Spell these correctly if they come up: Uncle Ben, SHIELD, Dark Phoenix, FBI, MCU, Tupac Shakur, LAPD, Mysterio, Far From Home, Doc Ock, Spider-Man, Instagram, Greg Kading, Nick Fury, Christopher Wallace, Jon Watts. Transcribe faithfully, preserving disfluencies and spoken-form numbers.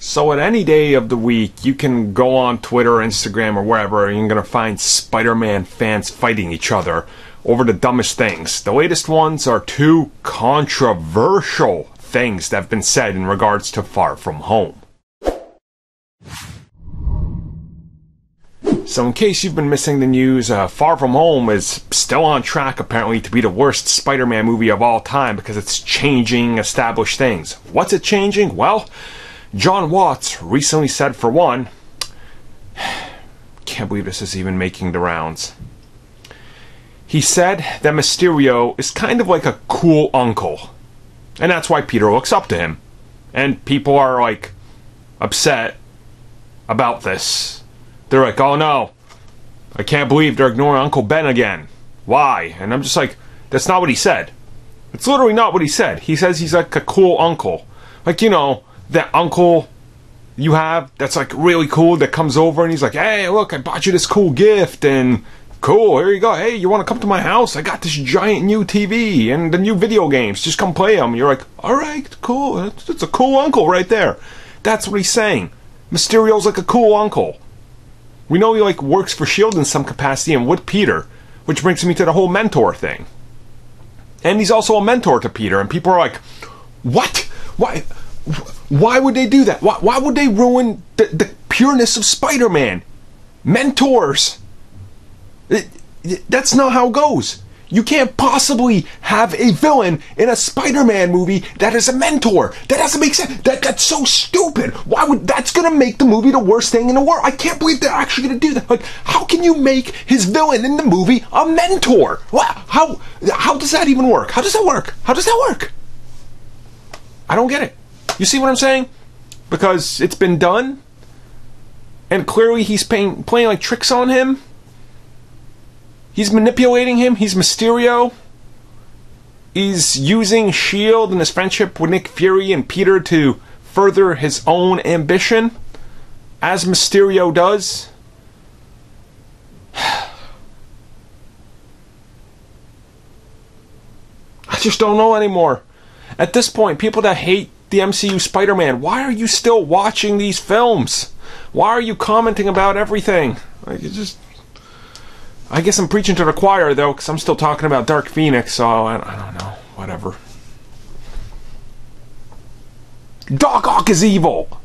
So at any day of the week, you can go on Twitter, Instagram, or wherever, and you're going to find Spider-Man fans fighting each other over the dumbest things. The latest ones are two controversial things that have been said in regards to Far From Home. So in case you've been missing the news, uh, Far From Home is still on track apparently to be the worst Spider-Man movie of all time because it's changing established things. What's it changing? Well, Jon Watts recently said, for one, can't believe this is even making the rounds. He said that Mysterio is kind of like a cool uncle, and that's why Peter looks up to him. And people are like upset about this. They're like, oh no, I can't believe they're ignoring Uncle Ben again. Why? And I'm just like, that's not what he said. It's literally not what he said. He says he's like a cool uncle. Like, you know, that uncle you have that's like really cool that comes over and he's like, hey, look, I bought you this cool gift and cool, here you go. Hey, you want to come to my house? I got this giant new T V and the new video games. Just come play them. You're like, all right, cool. That's a cool uncle right there. That's what he's saying. Mysterio's like a cool uncle. We know he like works for SHIELD in some capacity and with Peter, which brings me to the whole mentor thing. And he's also a mentor to Peter, and people are like, what? Why Why would they do that? Why, why would they ruin the, the pureness of Spider-Man? Mentors! It, it, that's not how it goes. You can't possibly have a villain in a Spider-Man movie that is a mentor. That doesn't make sense. That that's so stupid. Why would that's gonna make the movie the worst thing in the world? I can't believe they're actually gonna do that. Like, how can you make his villain in the movie a mentor? Wow, how how does that even work? How does that work? How does that work? I don't get it. You see what I'm saying? Because it's been done, and clearly he's paying, playing like tricks on him. He's manipulating him. He's Mysterio. He's using SHIELD and his friendship with Nick Fury and Peter to further his own ambition, as Mysterio does. I just don't know anymore. At this point, people that hate the M C U Spider-Man, why are you still watching these films? Why are you commenting about everything? Like, it just... I guess I'm preaching to the choir, though, because I'm still talking about Dark Phoenix, so I, I don't know. Whatever. Doc Ock is evil!